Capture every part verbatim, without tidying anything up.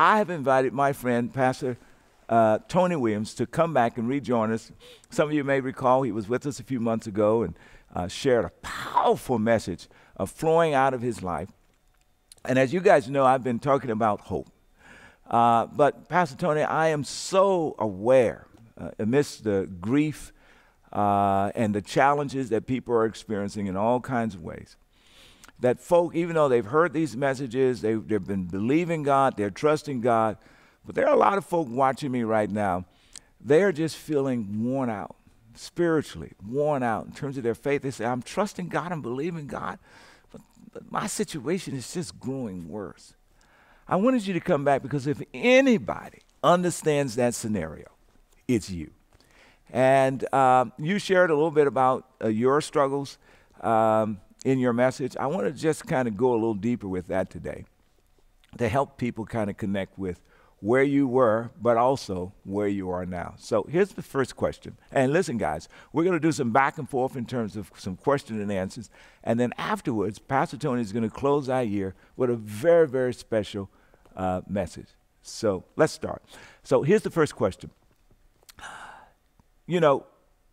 I have invited my friend, Pastor uh, Tony Williams, to come back and rejoin us. Some of you may recall he was with us a few months ago and uh, shared a powerful message of flowing out of his life. And as you guys know, I've been talking about hope. Uh, but Pastor Tony, I am so aware uh, amidst the grief uh, and the challenges that people are experiencing in all kinds of ways, that folk, even though they've heard these messages, they've, they've been believing God, they're trusting God, but there are a lot of folk watching me right now. They're just feeling worn out, spiritually worn out in terms of their faith. They say, I'm trusting God, I'm believing God, but, but my situation is just growing worse. I wanted you to come back because if anybody understands that scenario, it's you. And um, you shared a little bit about uh, your struggles um, in your message. I want to just kind of go a little deeper with that today to help people kind of connect with where you were, but also where you are now. So here's the first question. And listen, guys, we're going to do some back and forth in terms of some question and answers. And then afterwards, Pastor Tony is going to close our year with a very, very special uh, message. So let's start. So here's the first question. You know,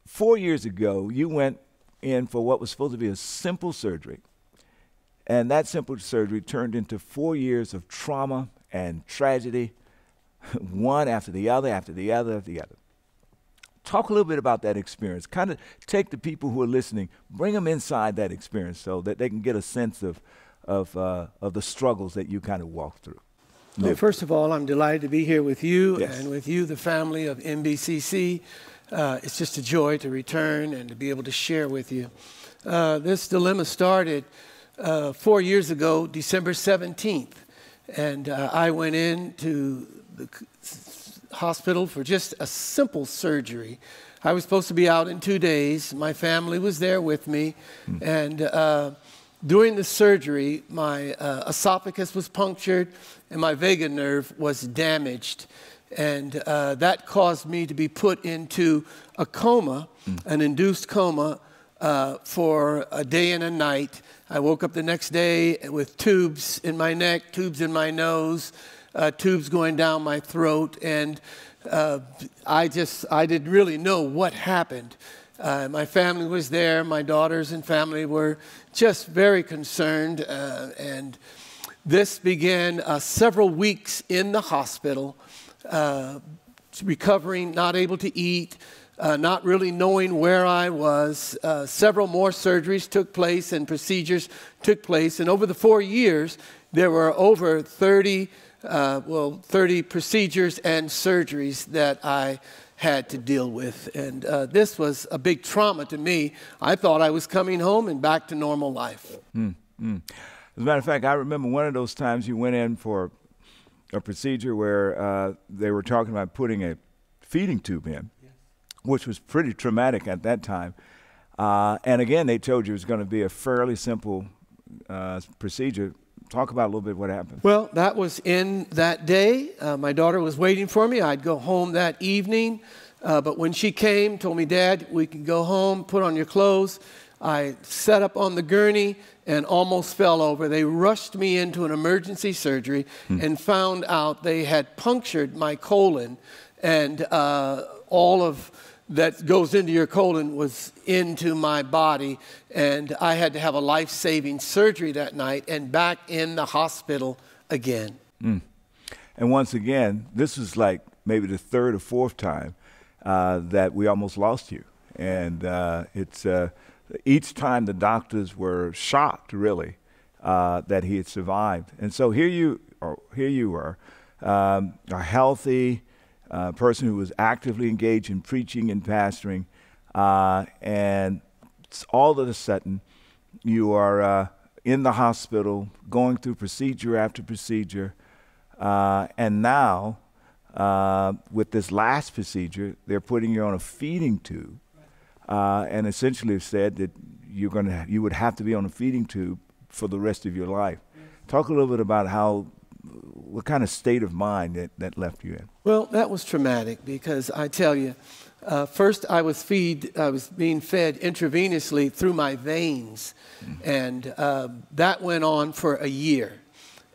four years ago, you went in for what was supposed to be a simple surgery. And that simple surgery turned into four years of trauma and tragedy, one after the other, after the other, after the other. Talk a little bit about that experience. Kind of take the people who are listening, bring them inside that experience so that they can get a sense of, of, uh, of the struggles that you kind of walked through. Well, first of all, I'm delighted to be here with you yes. and with you, the family of N B C C. Uh, it's just a joy to return and to be able to share with you. Uh, this dilemma started uh, four years ago, December seventeenth. And uh, I went in to the hospital for just a simple surgery. I was supposed to be out in two days. My family was there with me. Mm. And uh, during the surgery, my uh, esophagus was punctured and my vagus nerve was damaged. And uh, that caused me to be put into a coma, mm. an induced coma, uh, for a day and a night. I woke up the next day with tubes in my neck, tubes in my nose, uh, tubes going down my throat, and uh, I just, I didn't really know what happened. Uh, my family was there, my daughters and family were just very concerned, uh, and this began uh, several weeks in the hospital, uh, recovering, not able to eat, Uh, not really knowing where I was. Uh, several more surgeries took place and procedures took place. And over the four years, there were over thirty, uh, well, thirty procedures and surgeries that I had to deal with. And uh, this was a big trauma to me. I thought I was coming home and back to normal life. Mm-hmm. As a matter of fact, I remember one of those times you went in for a procedure where uh, they were talking about putting a feeding tube in, which was pretty traumatic at that time. Uh, and again, they told you it was going to be a fairly simple uh, procedure. Talk about a little bit what happened. Well, that was in that day. Uh, my daughter was waiting for me. I'd go home that evening. Uh, but when she came, told me, Dad, we can go home, put on your clothes. I sat up on the gurney and almost fell over. They rushed me into an emergency surgery hmm. and found out they had punctured my colon, and uh, all of that goes into your colon was into my body, and I had to have a life-saving surgery that night and back in the hospital again. Mm. And once again, this was like maybe the third or fourth time uh, that we almost lost you. And uh, it's, uh, each time the doctors were shocked, really, uh, that he had survived. And so here you, or here you were, um, a healthy A uh, person who was actively engaged in preaching and pastoring, uh, and all of a sudden you are uh, in the hospital going through procedure after procedure, uh, and now uh, with this last procedure they're putting you on a feeding tube, uh, and essentially said that you're going to you would have to be on a feeding tube for the rest of your life. Talk a little bit about how what kind of state of mind that, that left you in? Well, that was traumatic because I tell you, uh, first I was feed, I was being fed intravenously through my veins, mm-hmm. and uh, that went on for a year.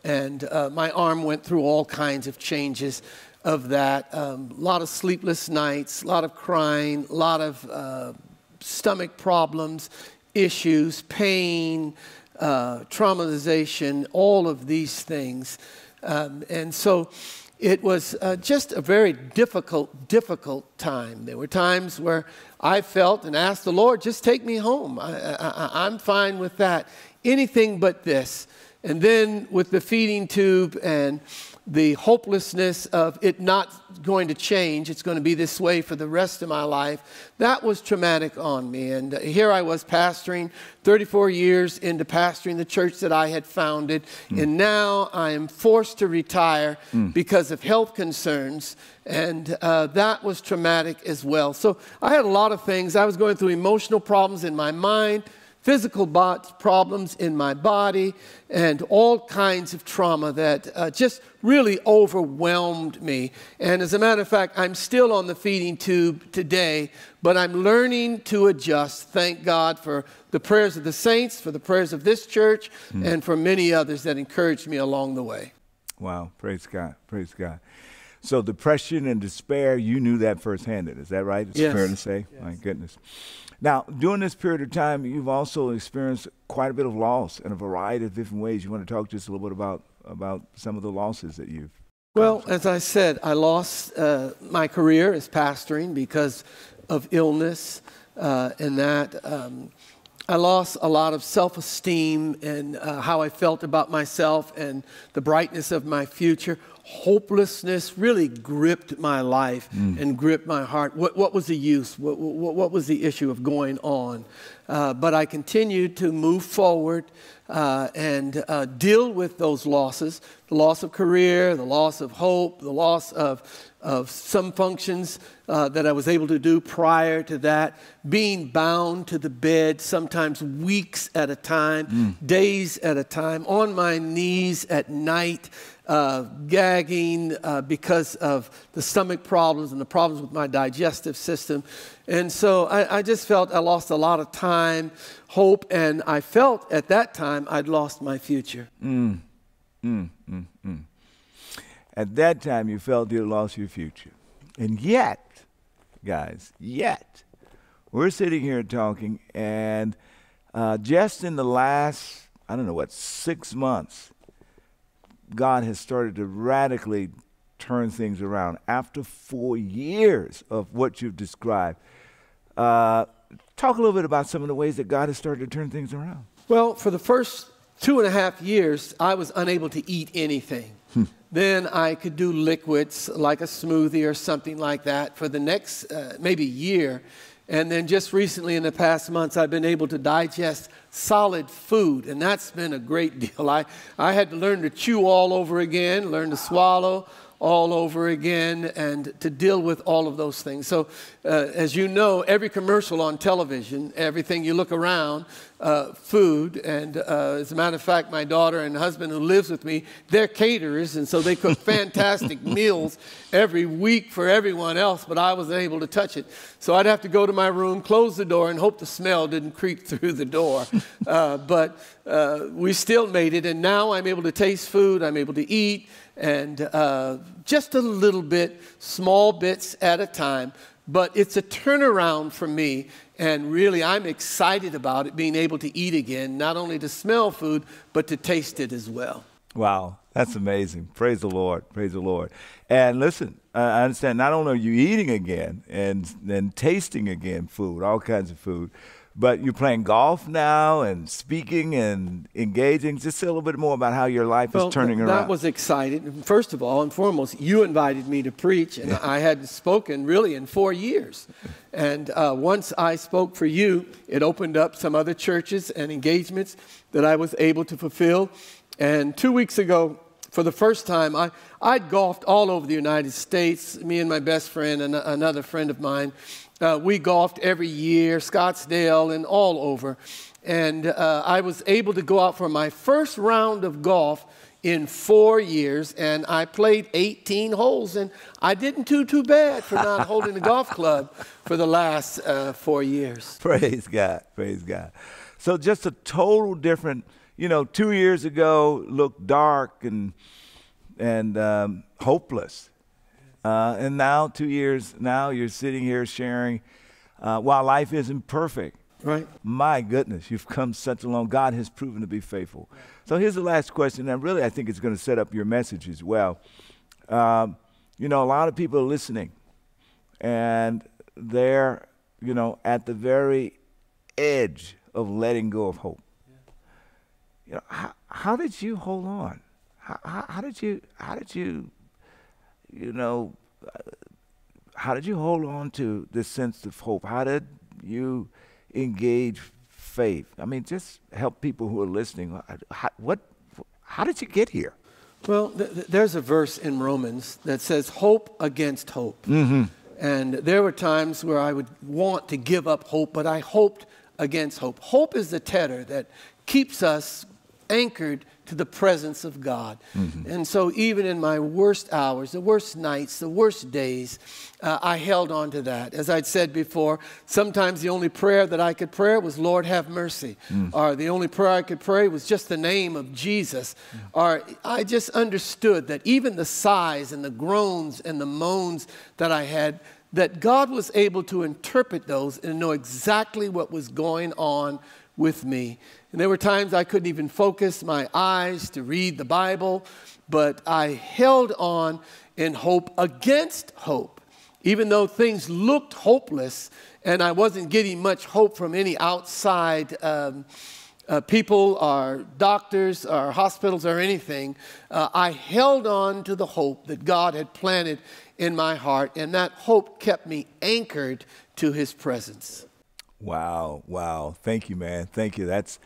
And uh, my arm went through all kinds of changes of that. Um, a lot of sleepless nights, a lot of crying, a lot of uh, stomach problems, issues, pain, uh, traumatization, all of these things. Um, and so it was uh, just a very difficult, difficult time. There were times where I felt and asked the Lord, just take me home. I, I, I'm fine with that. Anything but this. And then with the feeding tube and the hopelessness of it not going to change, it's going to be this way for the rest of my life, that was traumatic on me. And here I was pastoring, thirty-four years into pastoring the church that I had founded, mm. and now I am forced to retire mm. because of health concerns, and uh, that was traumatic as well. So I had a lot of things. I was going through emotional problems in my mind, physical problems in my body, and all kinds of trauma that uh, just really overwhelmed me. And as a matter of fact, I'm still on the feeding tube today, but I'm learning to adjust. Thank God for the prayers of the saints, for the prayers of this church, mm. and for many others that encouraged me along the way. Wow, praise God, praise God. So depression and despair, you knew that firsthand, is that right? It's yes. fair to say? Yes. My goodness. Now, during this period of time, you've also experienced quite a bit of loss in a variety of different ways. You want to talk just a little bit about, about some of the losses that you've... Well, as I said, I lost uh, my career as pastoring because of illness uh, and that. Um, I lost a lot of self-esteem and uh, how I felt about myself and the brightness of my future. Hopelessness really gripped my life mm. and gripped my heart. What, what was the use? What, what, what was the issue of going on? Uh, but I continued to move forward uh, and uh, deal with those losses, the loss of career, the loss of hope, the loss of, of some functions uh, that I was able to do prior to that, being bound to the bed sometimes weeks at a time, mm. days at a time, on my knees at night, Uh, gagging uh, because of the stomach problems and the problems with my digestive system. And so I, I just felt I lost a lot of time, hope, and I felt at that time I'd lost my future. Mm, mm, mm, mm. At that time you felt you lost your future. And yet, guys, yet, we're sitting here talking, and uh, just in the last, I don't know what, six months, God has started to radically turn things around. After four years of what you've described, uh, talk a little bit about some of the ways that God has started to turn things around. Well, for the first two and a half years, I was unable to eat anything. Hmm. Then I could do liquids like a smoothie or something like that for the next uh, maybe year. And then just recently in the past months, I've been able to digest solid food, and that's been a great deal. I, I had to learn to chew all over again, learn to swallow all over again, and to deal with all of those things. So uh, as you know, every commercial on television, everything you look around, uh, food, and uh, as a matter of fact, my daughter and husband who lives with me, they're caterers, and so they cook fantastic meals every week for everyone else, but I wasn't able to touch it. So I'd have to go to my room, close the door, and hope the smell didn't creep through the door. Uh, but uh, we still made it, and now I'm able to taste food, I'm able to eat, and uh, just a little bit, small bits at a time. But it's a turnaround for me, and really I'm excited about it, being able to eat again, not only to smell food, but to taste it as well. Wow, that's amazing. Praise the Lord, praise the Lord. And listen, I understand not only are you eating again and, and tasting again food, all kinds of food, but you're playing golf now and speaking and engaging. Just say a little bit more about how your life well, is turning that around. That was exciting. First of all and foremost, you invited me to preach, and yeah. I hadn't spoken really in four years. And uh, once I spoke for you, it opened up some other churches and engagements that I was able to fulfill. And two weeks ago, for the first time, I, I'd golfed all over the United States, me and my best friend and another friend of mine. Uh, we golfed every year, Scottsdale and all over. And uh, I was able to go out for my first round of golf in four years, and I played eighteen holes, and I didn't do too bad for not holding the golf club for the last uh, four years. Praise God, praise God. So just a total different you know, two years ago looked dark and and um, hopeless. Uh, and now two years, now you're sitting here sharing, uh, while life isn't perfect. Right. My goodness, you've come such a long way. God has proven to be faithful. So here's the last question, and really I think it's going to set up your message as well. Um, you know, a lot of people are listening, and they're, you know, at the very edge of letting go of hope. You know, how, how did you hold on? How, how, how did you, how did you, you know, how did you hold on to this sense of hope? How did you engage faith? I mean, just help people who are listening. How, what, how did you get here? Well, th there's a verse in Romans that says hope against hope. Mm-hmm. And there were times where I would want to give up hope, but I hoped against hope. Hope is the tether that keeps us anchored to the presence of God. Mm-hmm. And so even in my worst hours, the worst nights, the worst days, uh, I held on to that. As I'd said before, sometimes the only prayer that I could pray was, Lord, have mercy. Mm. Or the only prayer I could pray was just the name of Jesus. Mm. Or I just understood that even the sighs and the groans and the moans that I had, that God was able to interpret those and know exactly what was going on with me. And there were times I couldn't even focus my eyes to read the Bible, but I held on in hope against hope. Even though things looked hopeless and I wasn't getting much hope from any outside um, uh, people or doctors or hospitals or anything, uh, I held on to the hope that God had planted in my heart, and that hope kept me anchored to His presence. Wow, wow. Thank you, man. Thank you. That's,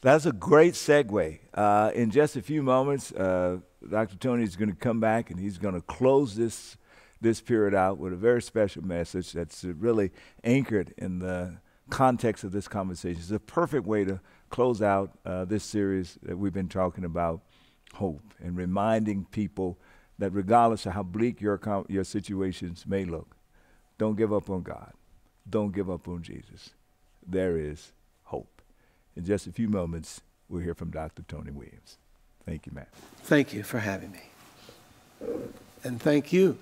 that's a great segue. Uh, in just a few moments, uh, Doctor Tony is going to come back, and he's going to close this, this period out with a very special message that's really anchored in the context of this conversation. It's a perfect way to close out uh, this series that we've been talking about, hope, and reminding people that regardless of how bleak your, your situations may look, don't give up on God. Don't give up on Jesus. There is hope. In just a few moments, we'll hear from Doctor Tony Williams. Thank you, Matt. Thank you for having me. And thank you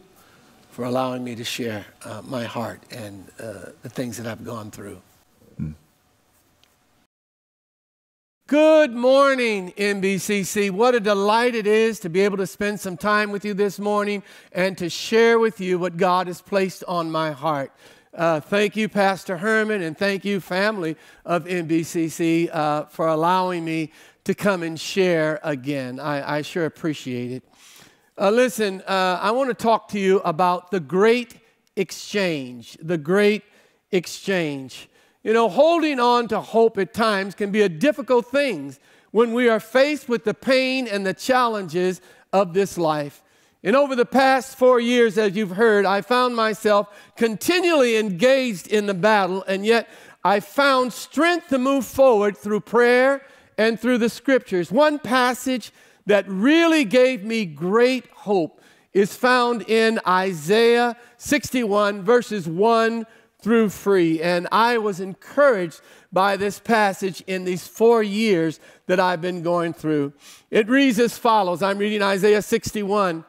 for allowing me to share uh, my heart and uh, the things that I've gone through. Mm. Good morning, N B C C. What a delight it is to be able to spend some time with you this morning and to share with you what God has placed on my heart. Uh, thank you, Pastor Hurmon, and thank you, family of N B C C, uh, for allowing me to come and share again. I, I sure appreciate it. Uh, listen, uh, I want to talk to you about the Great Exchange, the Great Exchange. You know, holding on to hope at times can be a difficult thing when we are faced with the pain and the challenges of this life. And over the past four years, as you've heard, I found myself continually engaged in the battle, and yet I found strength to move forward through prayer and through the Scriptures. One passage that really gave me great hope is found in Isaiah sixty-one, verses one through three. And I was encouraged by this passage in these four years that I've been going through. It reads as follows. I'm reading Isaiah sixty-one.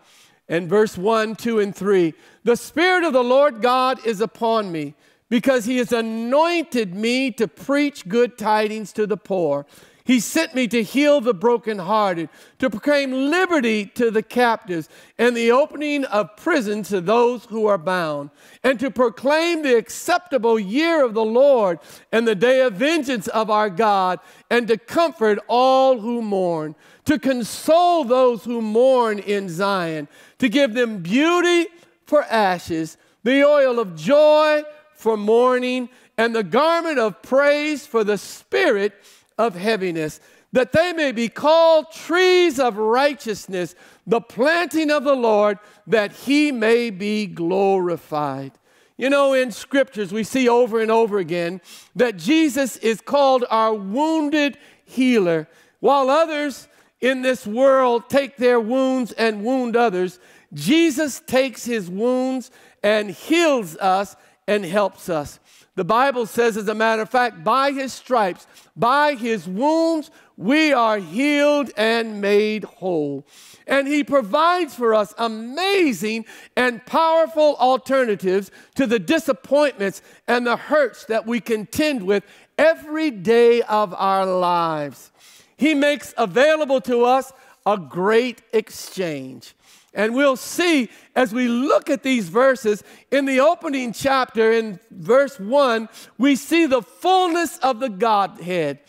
And verse one, two, and three, the Spirit of the Lord God is upon me, because He has anointed me to preach good tidings to the poor. He sent me to heal the brokenhearted, to proclaim liberty to the captives, and the opening of prison to those who are bound, and to proclaim the acceptable year of the Lord and the day of vengeance of our God, and to comfort all who mourn, to console those who mourn in Zion, to give them beauty for ashes, the oil of joy for mourning, and the garment of praise for the spirit of heaviness, that they may be called trees of righteousness, the planting of the Lord, that He may be glorified. You know, in Scriptures, we see over and over again that Jesus is called our wounded healer. While others in this world take their wounds and wound others, Jesus takes His wounds and heals us and helps us. The Bible says, as a matter of fact, by his stripes, by his wounds, we are healed and made whole. And he provides for us amazing and powerful alternatives to the disappointments and the hurts that we contend with every day of our lives. He makes available to us a great exchange. And we'll see as we look at these verses, in the opening chapter, in verse one, we see the fullness of the Godhead.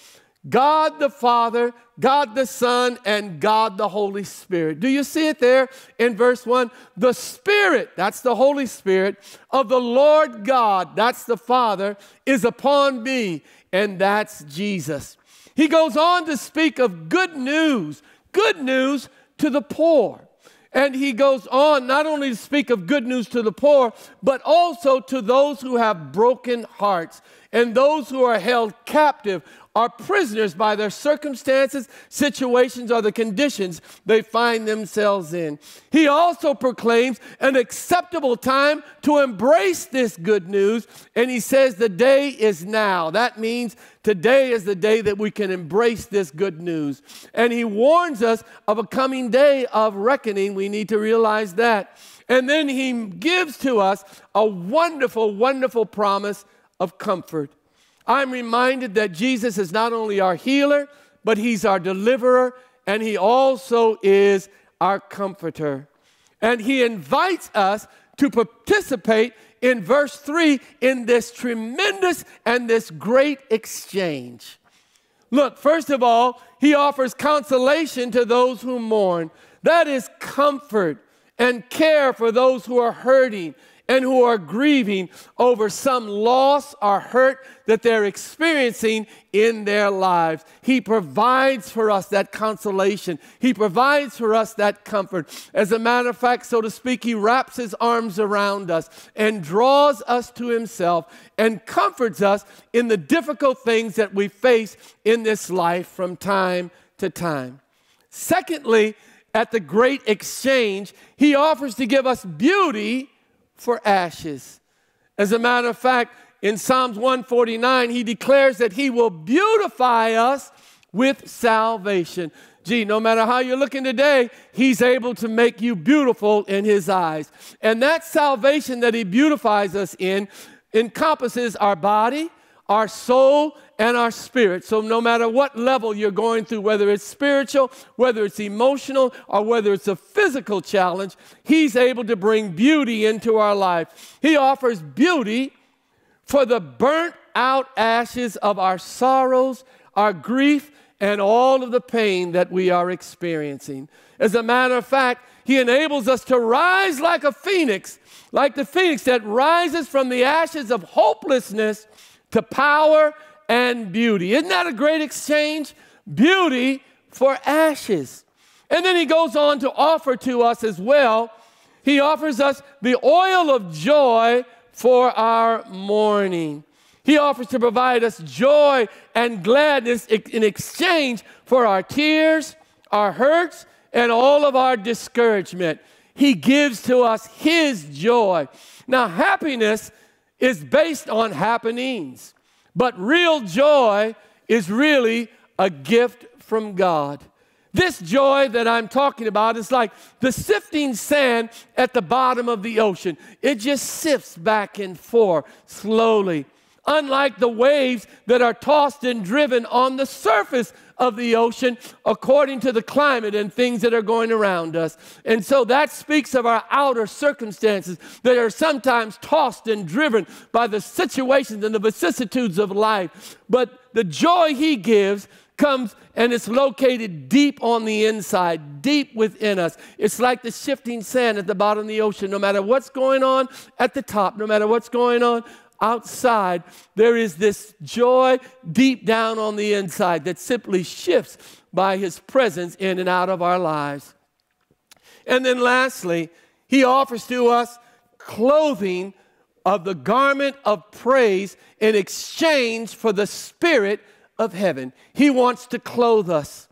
God the Father, God the Son, and God the Holy Spirit. Do you see it there in verse one? The Spirit, that's the Holy Spirit, of the Lord God, that's the Father, is upon me, and that's Jesus. He goes on to speak of good news, good news to the poor. And he goes on not only to speak of good news to the poor, but also to those who have broken hearts and those who are held captive, are prisoners by their circumstances, situations, or the conditions they find themselves in. He also proclaims an acceptable time to embrace this good news, and he says the day is now. That means today is the day that we can embrace this good news. And he warns us of a coming day of reckoning. We need to realize that. And then he gives to us a wonderful, wonderful promise of comfort. I'm reminded that Jesus is not only our healer, but he's our deliverer, and he also is our comforter. And he invites us to participate in verse three in this tremendous and this great exchange. Look, first of all, he offers consolation to those who mourn. That is comfort and care for those who are hurting and who are grieving over some loss or hurt that they're experiencing in their lives. He provides for us that consolation. He provides for us that comfort. As a matter of fact, so to speak, he wraps his arms around us and draws us to himself and comforts us in the difficult things that we face in this life from time to time. Secondly, at the Great Exchange, he offers to give us beauty for ashes. As a matter of fact, in Psalms one forty-nine, he declares that he will beautify us with salvation. Gee, no matter how you're looking today, he's able to make you beautiful in his eyes. And that salvation that he beautifies us in encompasses our body, our soul, and our spirit. So no matter what level you're going through, whether it's spiritual, whether it's emotional, or whether it's a physical challenge, he's able to bring beauty into our life. He offers beauty for the burnt out ashes of our sorrows, our grief, and all of the pain that we are experiencing. As a matter of fact, he enables us to rise like a phoenix, like the phoenix that rises from the ashes of hopelessness to power and beauty. Isn't that a great exchange? Beauty for ashes. And then he goes on to offer to us as well, he offers us the oil of joy for our mourning. He offers to provide us joy and gladness in exchange for our tears, our hurts, and all of our discouragement. He gives to us his joy. Now, happiness is based on happenings. But real joy is really a gift from God. This joy that I'm talking about is like the sifting sand at the bottom of the ocean. It just sifts back and forth slowly, unlike the waves that are tossed and driven on the surface of the ocean according to the climate and things that are going around us. And so that speaks of our outer circumstances that are sometimes tossed and driven by the situations and the vicissitudes of life. But the joy he gives comes and it's located deep on the inside, deep within us. It's like the shifting sand at the bottom of the ocean. No matter what's going on at the top, no matter what's going on outside, there is this joy deep down on the inside that simply shifts by his presence in and out of our lives. And then lastly, he offers to us clothing of the garment of praise in exchange for the spirit of heaven. He wants to clothe us.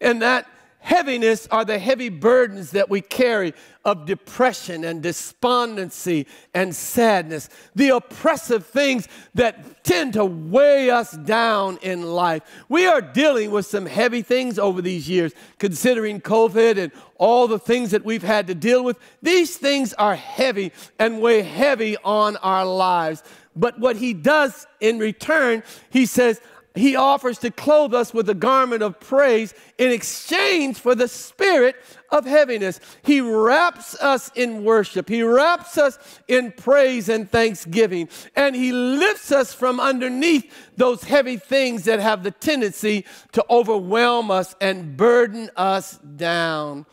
And that Heaviness are the heavy burdens that we carry of depression and despondency and sadness, the oppressive things that tend to weigh us down in life. We are dealing with some heavy things over these years, considering COVID and all the things that we've had to deal with. These things are heavy and weigh heavy on our lives. But what he does in return, he says, he offers to clothe us with a garment of praise in exchange for the spirit of heaviness. He wraps us in worship. He wraps us in praise and thanksgiving. And he lifts us from underneath those heavy things that have the tendency to overwhelm us and burden us down.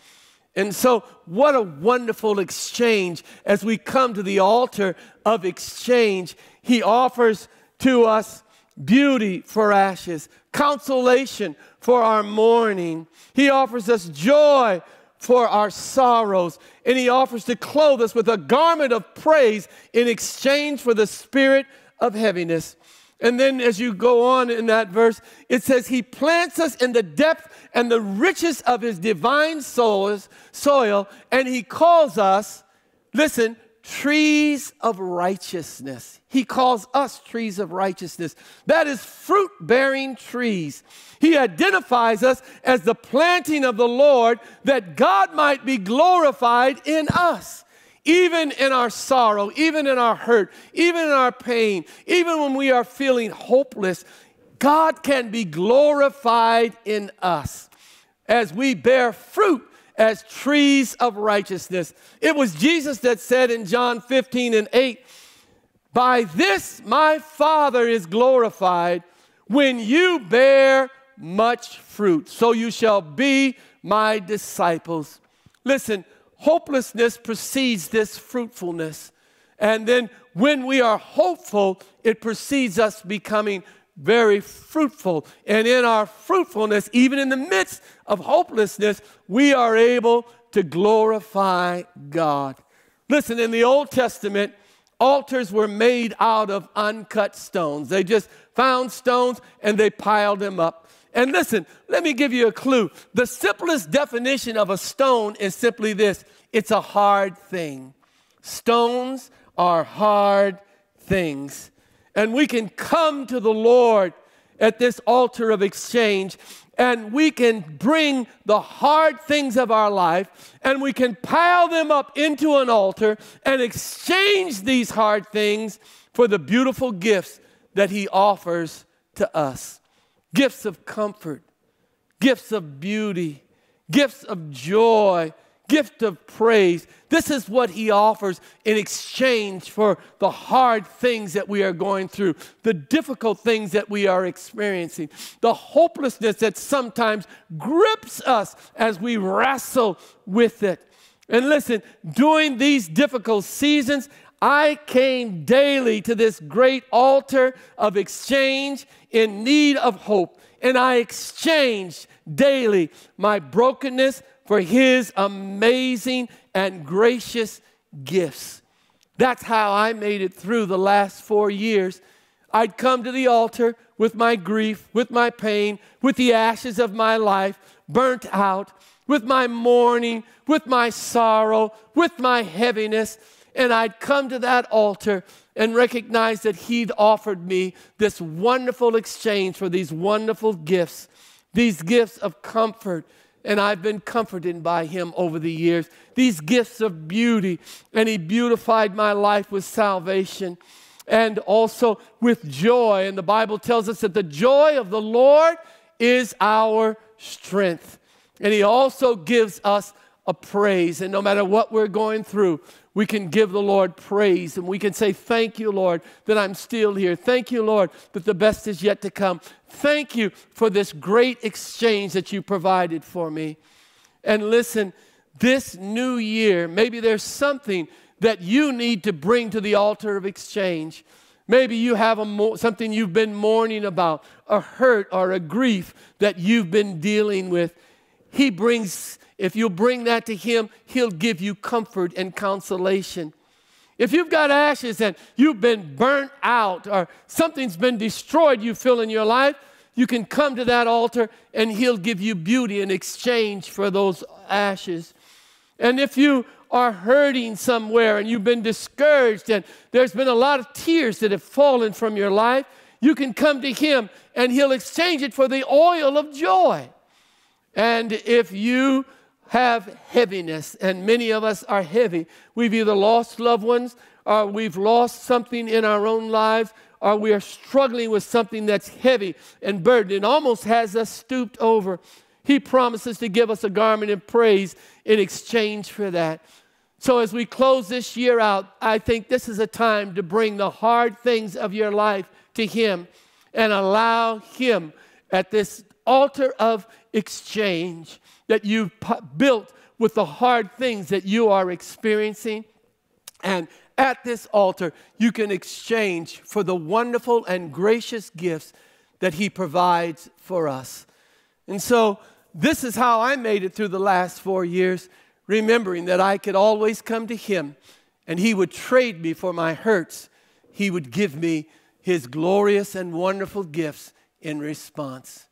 And so what a wonderful exchange. As we come to the altar of exchange, he offers to us beauty for ashes, consolation for our mourning. He offers us joy for our sorrows, and he offers to clothe us with a garment of praise in exchange for the spirit of heaviness. And then as you go on in that verse, it says he plants us in the depth and the riches of his divine soil, and he calls us, listen, trees of righteousness. He calls us trees of righteousness. That is fruit-bearing trees. He identifies us as the planting of the Lord, that God might be glorified in us. Even in our sorrow, even in our hurt, even in our pain, even when we are feeling hopeless, God can be glorified in us as we bear fruit as trees of righteousness. It was Jesus that said in John fifteen and eight, "By this my Father is glorified, when you bear much fruit, so you shall be my disciples." Listen, hopelessness precedes this fruitfulness. And then when we are hopeful, it precedes us becoming very fruitful. And in our fruitfulness, even in the midst of hopelessness, we are able to glorify God. Listen, in the Old Testament, altars were made out of uncut stones. They just found stones and they piled them up. And listen, let me give you a clue. The simplest definition of a stone is simply this: it's a hard thing. Stones are hard things. And we can come to the Lord at this altar of exchange, and we can bring the hard things of our life, and we can pile them up into an altar and exchange these hard things for the beautiful gifts that he offers to us. Gifts of comfort, gifts of beauty, gifts of joy, gift of praise. This is what he offers in exchange for the hard things that we are going through, the difficult things that we are experiencing, the hopelessness that sometimes grips us as we wrestle with it. And listen, during these difficult seasons, I came daily to this great altar of exchange in need of hope, and I exchanged daily my brokenness for his amazing and gracious gifts. That's how I made it through the last four years. I'd come to the altar with my grief, with my pain, with the ashes of my life, burnt out, with my mourning, with my sorrow, with my heaviness. And I'd come to that altar and recognize that he'd offered me this wonderful exchange for these wonderful gifts, these gifts of comfort, and I've been comforted by him over the years. These gifts of beauty, and he beautified my life with salvation and also with joy. And the Bible tells us that the joy of the Lord is our strength. And he also gives us a praise. And no matter what we're going through, we can give the Lord praise, and we can say, "Thank you, Lord, that I'm still here. Thank you, Lord, that the best is yet to come. Thank you for this great exchange that you provided for me." And listen, this new year, maybe there's something that you need to bring to the altar of exchange. Maybe you have a mo- something you've been mourning about, a hurt or a grief that you've been dealing with. He brings, if you'll bring that to him, he'll give you comfort and consolation. If you've got ashes and you've been burnt out or something's been destroyed, you feel in your life, You can come to that altar and he'll give you beauty in exchange for those ashes. And if you are hurting somewhere and you've been discouraged and there's been a lot of tears that have fallen from your life, you can come to him and he'll exchange it for the oil of joy. And if you have heaviness, and many of us are heavy, we've either lost loved ones or we've lost something in our own lives, or we are struggling with something that's heavy and burdened and almost has us stooped over. He promises to give us a garment of praise in exchange for that. So as we close this year out, I think this is a time to bring the hard things of your life to him and allow him at this altar of exchange that you've built with the hard things that you are experiencing. And at this altar, you can exchange for the wonderful and gracious gifts that he provides for us. And so this is how I made it through the last four years, remembering that I could always come to him and he would trade me for my hurts. He would give me his glorious and wonderful gifts in response.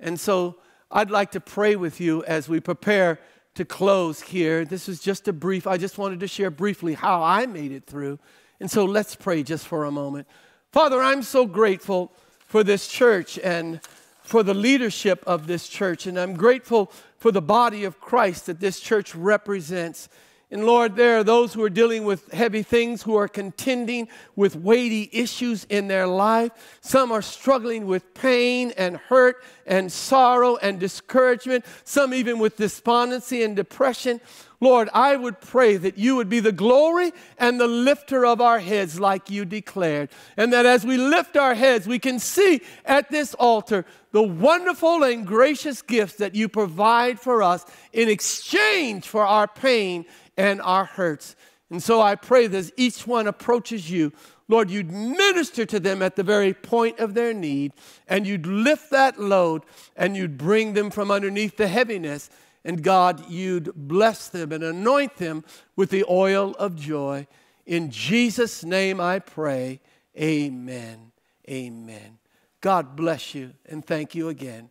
And so I'd like to pray with you as we prepare to close here. This is just a brief, I just wanted to share briefly how I made it through. And so let's pray just for a moment. Father, I'm so grateful for this church and for the leadership of this church. And I'm grateful for the body of Christ that this church represents. And Lord, there are those who are dealing with heavy things, who are contending with weighty issues in their life. Some are struggling with pain and hurt and sorrow and discouragement. Some even with despondency and depression. Lord, I would pray that you would be the glory and the lifter of our heads like you declared. And that as we lift our heads, we can see at this altar the wonderful and gracious gifts that you provide for us in exchange for our pain and our hurts. And so I pray that as each one approaches you, Lord, you'd minister to them at the very point of their need, and you'd lift that load, and you'd bring them from underneath the heaviness. And God, you'd bless them and anoint them with the oil of joy. In Jesus' name I pray, amen, amen. God bless you, and thank you again.